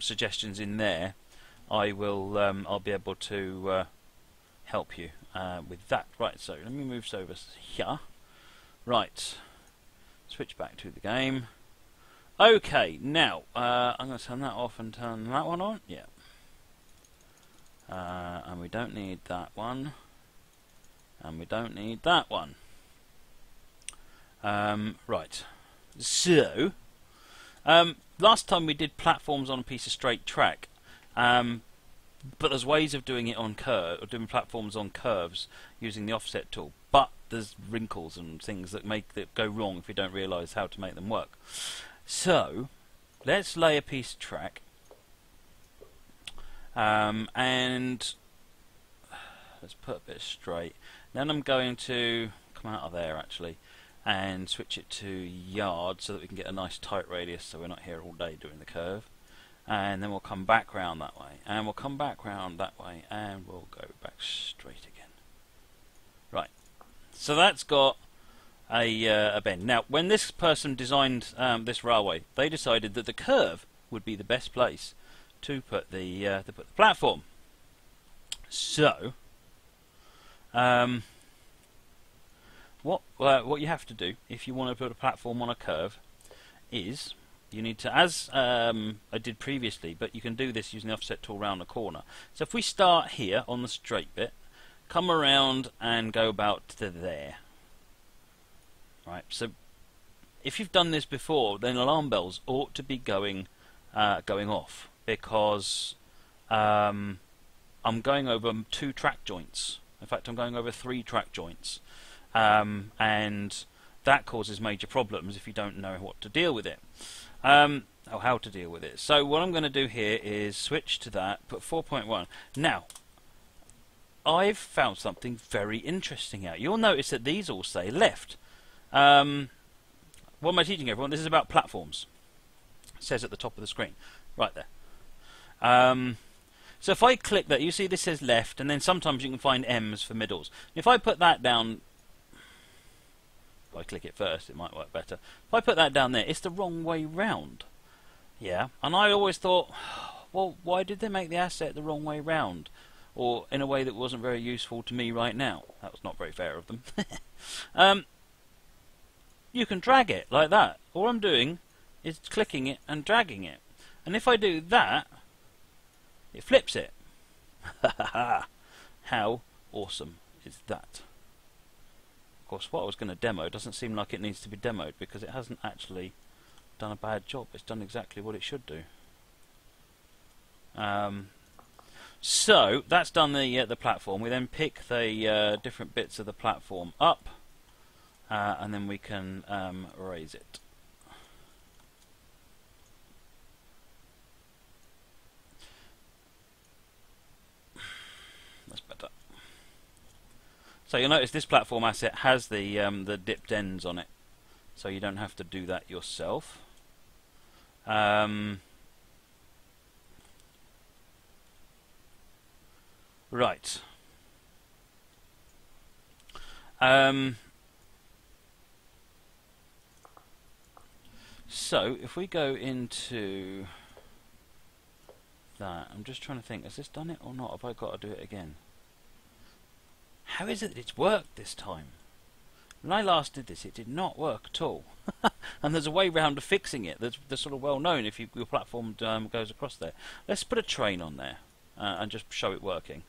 suggestions in there, I will I'll be able to help you with that. Right, so let me move over here. Right, switch back to the game. Okay, now I'm going to turn that off and turn that one on. Yeah, and we don't need that one, and we don't need that one. Right, so last time we did platforms on a piece of straight track, but there's ways of doing it on curve, or doing platforms on curves using the offset tool. But there's wrinkles and things that go wrong if you don't realise how to make them work. So let's lay a piece of track, and let's put a bit straight. Then I'm going to come out of there actually and switch it to yard so that we can get a nice tight radius, so we're not here all day doing the curve. And then we'll come back round that way, and we'll come back round that way, and we'll go back straight again. Right, so that's got a bend. Now, when this person designed this railway, they decided that the curve would be the best place to put the platform. So, what you have to do if you want to put a platform on a curve is you need to, as I did previously, but you can do this using the offset tool round the corner. So if we start here on the straight bit, come around and go about to there. Right, so if you've done this before, then alarm bells ought to be going off, because I'm going over 2 track joints. In fact, I'm going over 3 track joints, and that causes major problems if you don't know what to deal with it, or how to deal with it. So what I'm going to do here is switch to that, put 4.1. Now, I've found something very interesting out. You'll notice that these all say left. What am I teaching everyone? This is about platforms. It says at the top of the screen, right there. So if I click that, you see this says left, and then sometimes you can find M's for middles. If I put that down, if I click it first, it might work better. If I put that down there, it's the wrong way round. Yeah, and I always thought, well, why did they make the asset the wrong way round? Or in a way that wasn't very useful to me right now. That was not very fair of them. You can drag it like that. All I'm doing is clicking it and dragging it. And if I do that, it flips it. How awesome is that? Of course, what I was going to demo doesn't seem like it needs to be demoed, because it hasn't actually done a bad job. It's done exactly what it should do. So that's done the platform. We then pick the different bits of the platform up. And then we can raise it. That's better. So you'll notice this platform asset has the dipped ends on it, so you don't have to do that yourself. Right. So if we go into that, I'm just trying to think, has this done it or not? Have I got to do it again? How is it that it's worked this time? When I last did this, it did not work at all. And there's a way round of fixing it that's sort of well known if your platform goes across there. Let's put a train on there and just show it working.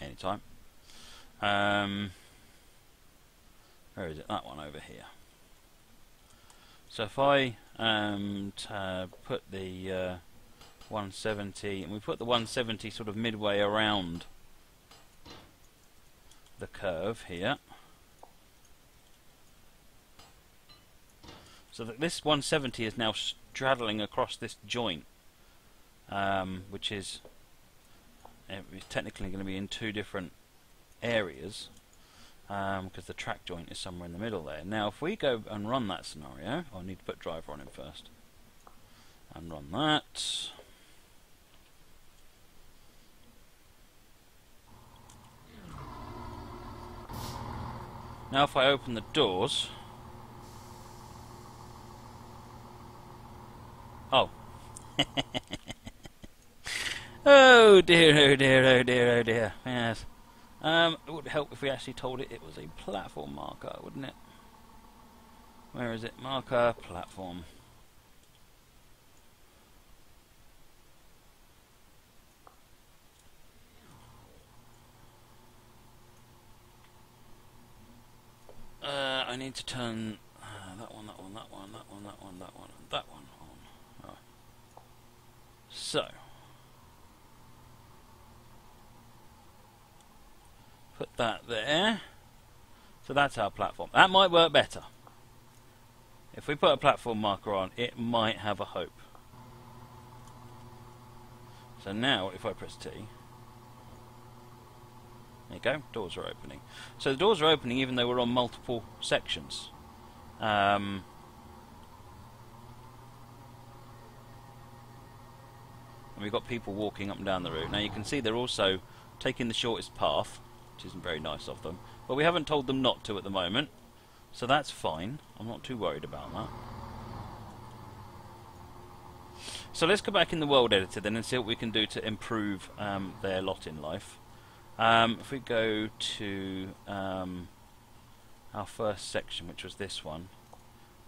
Anytime. Where is it? That one over here. So if I put the 170, and we put the 170 sort of midway around the curve here, so that this 170 is now straddling across this joint, which is technically going to be in 2 different areas, because the track joint is somewhere in the middle there. Now if we go and run that scenario, I need to put driver on him first, and run that. Now if I open the doors... Oh. Oh dear, oh dear, oh dear, oh dear. Yes. It would help if we actually told it it was a platform marker, wouldn't it? Where is it? Marker, platform. I need to turn that one on. Right. So put that there. So that's our platform. That might work better. If we put a platform marker on, it might have a hope. So now if I press T, there you go, doors are opening. So the doors are opening even though we're on multiple sections. And we've got people walking up and down the route. Now you can see they're also taking the shortest path, which isn't very nice of them. But we haven't told them not to at the moment, so that's fine. I'm not too worried about that. So let's go back in the world editor then and see what we can do to improve their lot in life. If we go to our first section, which was this one,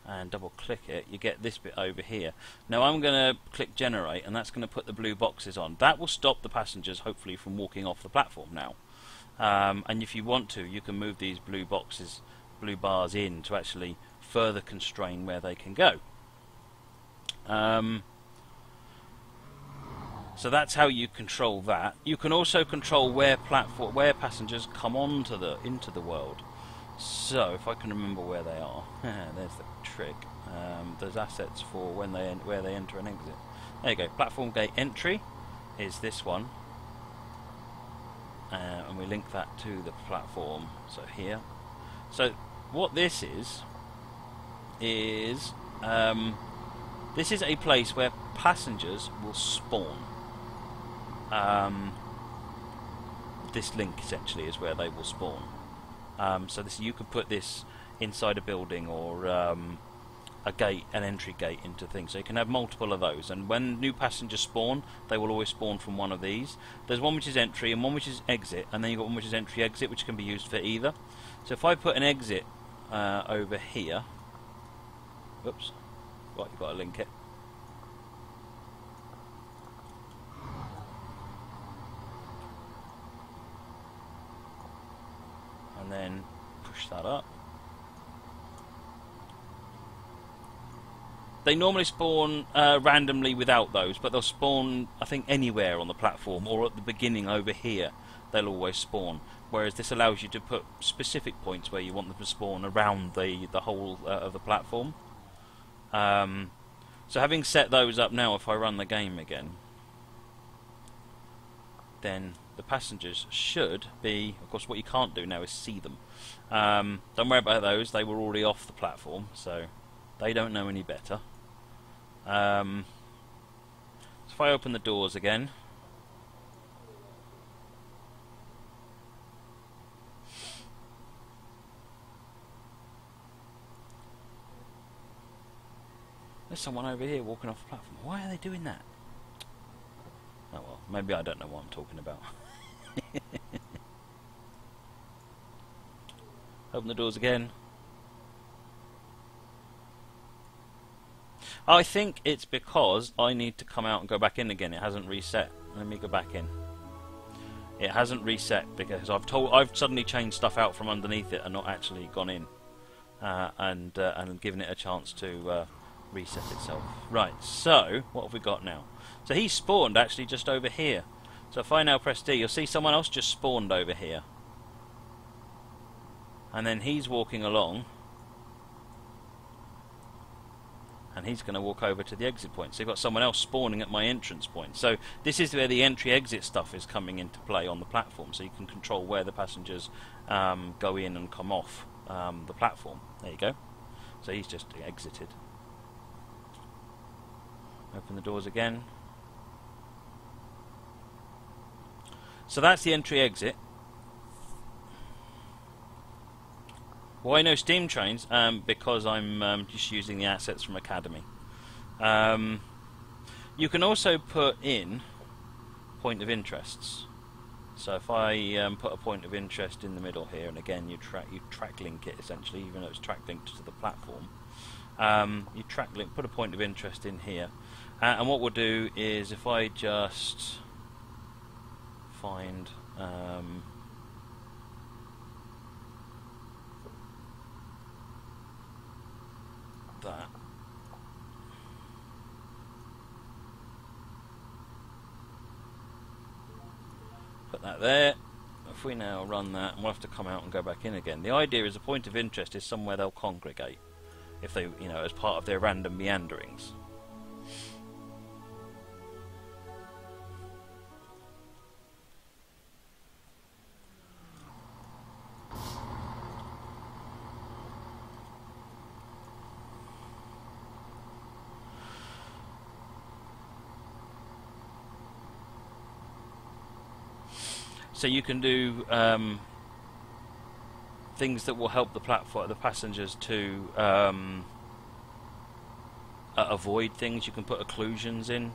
and double click it, you get this bit over here. Now I'm going to click generate, and that's going to put the blue boxes on. That will stop the passengers hopefully from walking off the platform now. And if you want to, you can move these blue boxes, blue bars in to actually further constrain where they can go. So that's how you control that. You can also control where passengers come onto into the world. So if I can remember where they are, there's the trick. There's assets for when they where they enter and exit. There you go. Platform gate entry is this one, and we link that to the platform. So here. So what this is a place where passengers will spawn. This link essentially is where they will spawn. So this, you could put this inside a building or a gate, an entry gate into things. So you can have multiple of those, and when new passengers spawn, they will always spawn from one of these. There's one which is entry and one which is exit, and then you've got one which is entry exit, which can be used for either. So if I put an exit over here, oops, right, you've got to link it. And then push that up. They normally spawn randomly without those, but they'll spawn, I think, anywhere on the platform, or at the beginning over here they'll always spawn, whereas this allows you to put specific points where you want them to spawn around the whole of the platform. So having set those up now, if I run the game again, then the passengers should be, of course what you can't do now is see them. Don't worry about those, they were already off the platform, so they don't know any better. So if I open the doors again, there's someone over here walking off the platform. Why are they doing that? Oh well, maybe I don't know what I'm talking about. Open the doors again. I think it's because I need to come out and go back in again. It hasn't reset. Let me go back in. It hasn't reset because I've suddenly changed stuff out from underneath it and not actually gone in and given it a chance to reset itself. Right. So what have we got now? So he spawned actually just over here. So if I now press D, you'll see someone else just spawned over here. And then he's walking along. And he's going to walk over to the exit point. So you've got someone else spawning at my entrance point. So this is where the entry-exit stuff is coming into play on the platform. So you can control where the passengers go in and come off the platform. There you go. So he's just exited. Open the doors again. So that's the entry exit. Well, I know steam trains because I'm just using the assets from Academy. You can also put in point of interests. So if I put a point of interest in the middle here, and again you track link it essentially, even though it's track linked to the platform. You track link, put a point of interest in here, and what we'll do is if I just find that. Put that there. If we now run that, we'll have to come out and go back in again. The idea is a point of interest is somewhere they'll congregate, if they, you know, as part of their random meanderings. So you can do things that will help the platform, the passengers to avoid things. You can put occlusions in.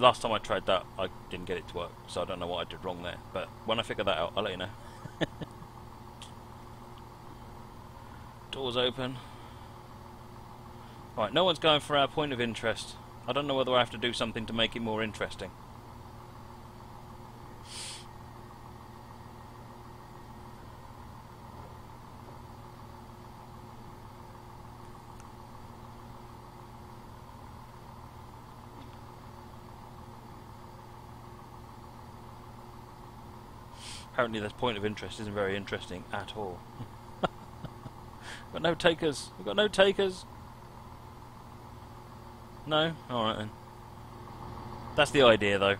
Last time I tried that, I didn't get it to work, so I don't know what I did wrong there. But when I figure that out, I'll let you know. Doors open. Right, no one's going for our point of interest. I don't know whether I have to do something to make it more interesting. Apparently this point of interest isn't very interesting at all. Got no takers. We've got no takers. No? Alright then. That's the idea though.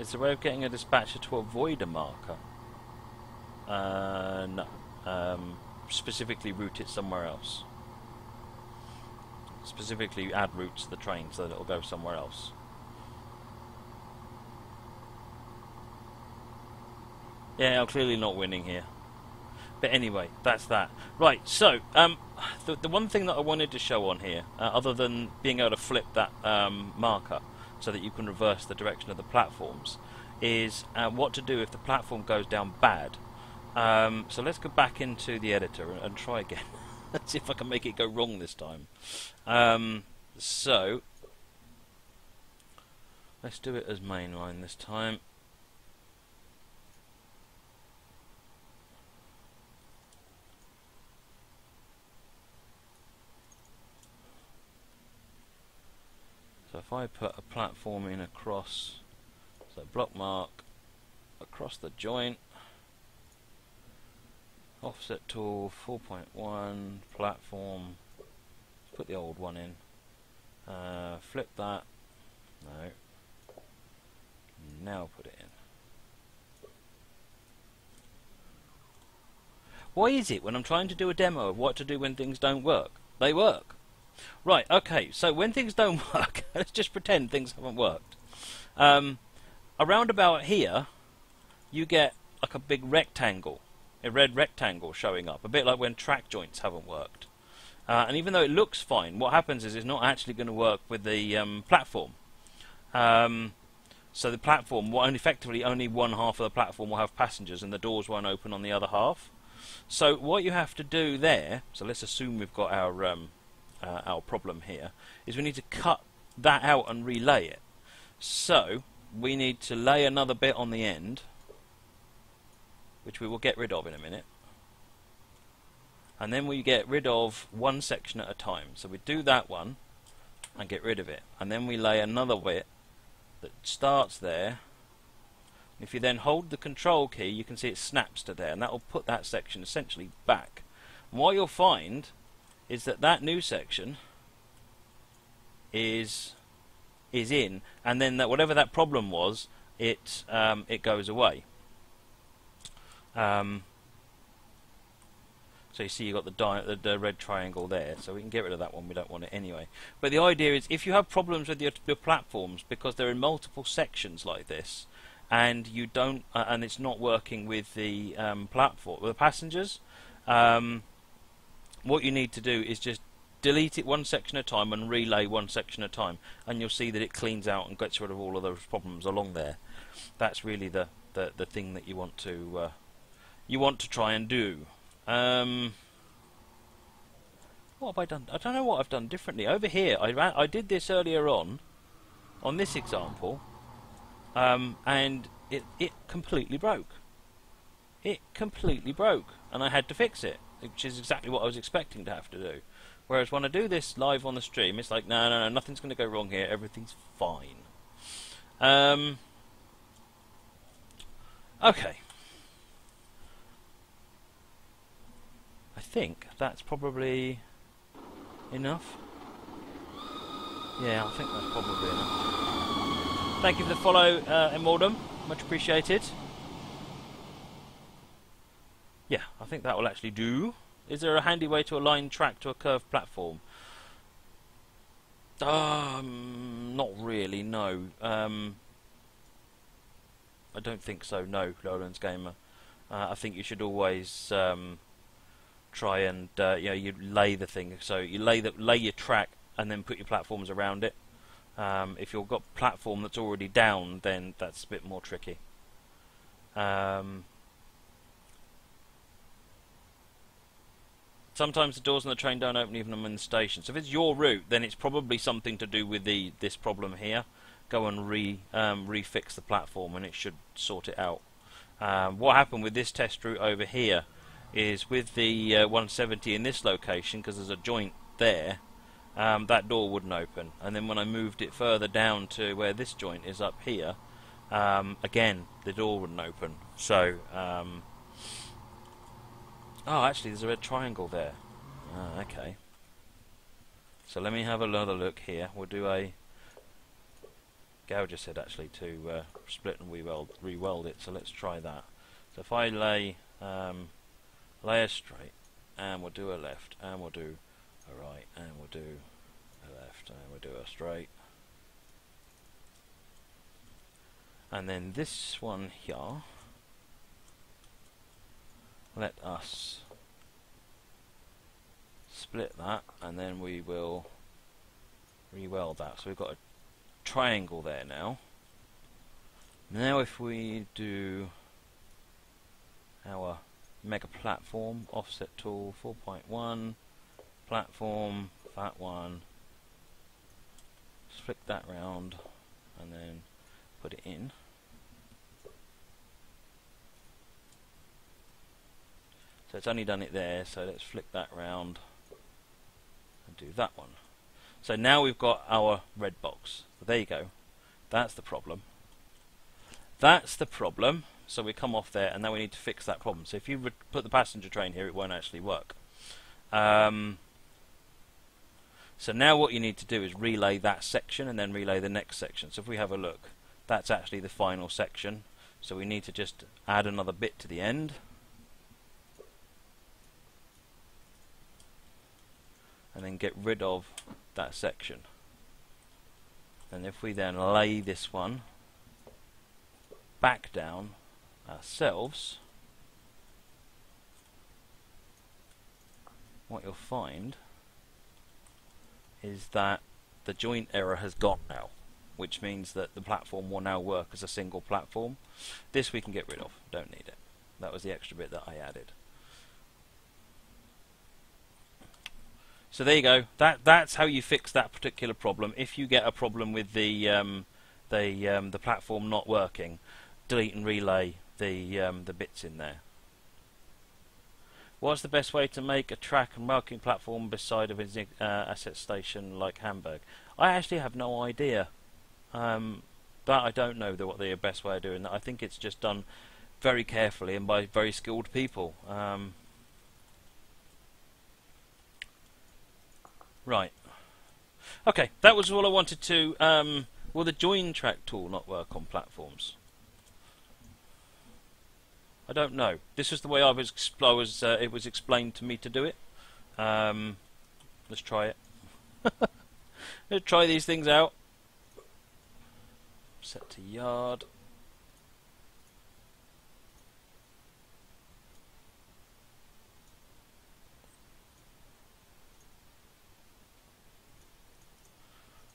It's a way of getting a dispatcher to avoid a marker. No. Specifically route it somewhere else. Specifically add routes to the train so that it'll go somewhere else. Yeah, I'm clearly not winning here. But anyway, that's that. Right, so, the one thing that I wanted to show on here, other than being able to flip that marker, so that you can reverse the direction of the platforms, is what to do if the platform goes down bad. So let's go back into the editor and try again. Let's see if I can make it go wrong this time. So let's do it as mainline this time. If I put a platform in across, so block mark, across the joint, offset tool, 4.1, platform, put the old one in, flip that, no, now put it in. Why is it when I'm trying to do a demo of what to do when things don't work, they work? Right, okay, so when things don't work, let's just pretend things haven't worked. Around about here, you get like a big rectangle, a red rectangle showing up, a bit like when track joints haven't worked. And even though it looks fine, what happens is it's not actually going to work with the platform. So the platform, effectively only one half of the platform will have passengers and the doors won't open on the other half. So what you have to do there, so let's assume we've got our problem here, is we need to cut that out and relay it. So we need to lay another bit on the end, which we will get rid of in a minute, and then we get rid of one section at a time. So we do that one and get rid of it, and then we lay another bit that starts there. If you then hold the control key, you can see it snaps to there, and that will put that section essentially back. And what you'll find is that new section is in, and then that whatever that problem was, it goes away. So you see you've got the red triangle there, so we can get rid of that one, we don't want it anyway. But the idea is, if you have problems with your platforms because they're in multiple sections like this, and you don't and it's not working with the platform, with the passengers, what you need to do is just delete it one section at a time and relay one section at a time, and you'll see that it cleans out and gets rid of all of those problems along there. That's really the thing that you want to try and do. What have I done? I don't know what I've done differently. Over here, I did this earlier on this example, and it completely broke. It completely broke, and I had to fix it, which is exactly what I was expecting to have to do. Whereas when I do this live on the stream, it's like, no, no, no, nothing's going to go wrong here. Everything's fine. Okay. I think that's probably enough. Yeah, I think that's probably enough. Thank you for the follow, Immordum. Much appreciated. Yeah, I think that will actually do. Is there a handy way to align track to a curved platform? Not really, no. I don't think so, no, Lowlands Gamer. I think you should always... try and you know, you lay the thing, so you lay your track and then put your platforms around it. If you've got platform that's already down, then that's a bit more tricky. Sometimes the doors on the train don't open even when I'm in the station. So if it's your route, then it's probably something to do with this problem here. Go and refix the platform, and it should sort it out. What happened with this test route over here? Is with the 170 in this location, because there's a joint there, that door wouldn't open, and then when I moved it further down to where this joint is up here, again the door wouldn't open. So oh, actually there's a red triangle there. Ah, okay, so let me have another look here. We'll do a Gal just said actually to split and re-weld it, so let's try that. So if I lay a straight, and we'll do a left, and we'll do a right, and we'll do a left, and we'll do a straight. And then this one here, let us split that, and then we will re-weld that. So we've got a triangle there now. Now if we do our mega platform, offset tool, 4.1 platform, that one, just flick that round and then put it in, so it's only done it there, so let's flick that round and do that one. So now we've got our red box. So there you go, that's the problem, that's the problem. So we come off there, and now we need to fix that problem. So if you put the passenger train here, it won't actually work. So now what you need to do is relay that section and then relay the next section. So if we have a look, that's actually the final section. So we need to just add another bit to the end. And then get rid of that section. And if we then lay this one back down ourselves, what you'll find is that the joint error has gone now, which means that the platform will now work as a single platform. This we can get rid of, don't need it. That was the extra bit that I added. So there you go, that's how you fix that particular problem. If you get a problem with the platform not working, delete and relay the bits in there. What's the best way to make a track and marking platform beside of an asset station like Hamburg? I actually have no idea. That I don't know what the best way of doing that. I think it's just done very carefully and by very skilled people. Right. Okay, that was all I wanted to... will the join track tool not work on platforms? I don't know. This is the way it was explained to me to do it. Let's try it. Let's try these things out. Set to yard.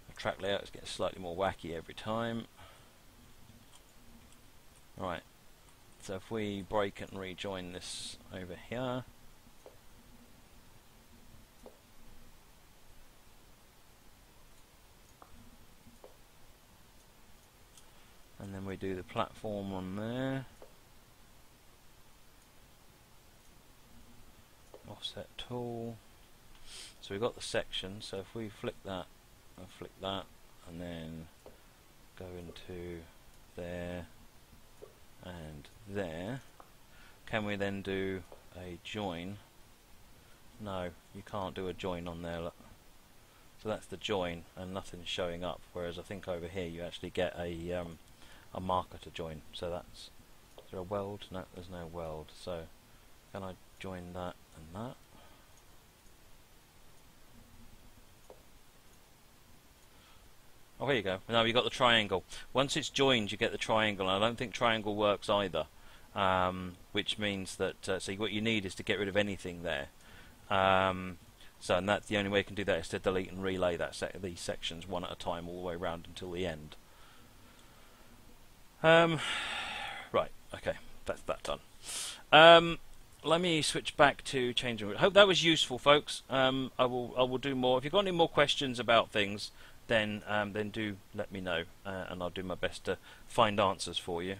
The track layout is getting slightly more wacky every time. Right. So if we break and rejoin this over here, and then we do the platform on there, offset tool, so we've got the section, so if we flick that and flick that and then go into there and there, can we then do a join? No, you can't do a join on there, look. So that's the join and nothing's showing up, whereas I think over here you actually get a marker to join. So that's, is there a weld? No, there's no weld. So can I join that and that? Oh, here you go. Now you got the triangle. Once it's joined, you get the triangle. And I don't think triangle works either, which means that so what you need is to get rid of anything there. So and that's the only way you can do that is to delete and relay that these sections one at a time all the way around until the end. Right. Okay. That's that done. Let me switch back to changing. Hope that was useful, folks. I will do more. If you've got any more questions about things, then do let me know, and I'll do my best to find answers for you.